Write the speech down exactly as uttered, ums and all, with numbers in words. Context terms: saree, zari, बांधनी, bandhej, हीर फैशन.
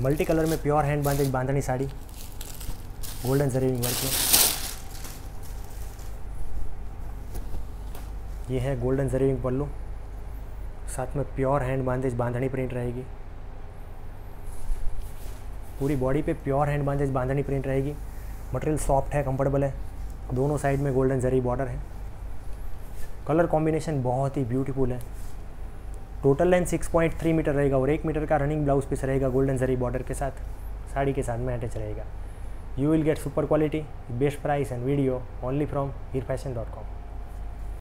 Multi colour में pure hand bandhej बांधनी sari, golden zari work में। ये है गोल्डन जरी पल्लू, साथ में pure hand bandhej बांधनी print रहेगी। पूरी बॉडी पे pure hand bandhej बांधनी print रहेगी। मटेरियल सॉफ्ट है, कंफर्टेबल है, दोनों साइड में गोल्डन जरी बॉर्डर है। कलर कॉम्बिनेशन बहुत ही ब्यूटीफुल है। Total length six point three metre रहेगा और एक मीटर का रनिंग ब्लाउज पीस रहेगा गोल्डन जरी बॉर्डर के साथ, साड़ी के साथ में अटैच रहेगा। You will get super quality, best price and video only from हीर फैशन dot com.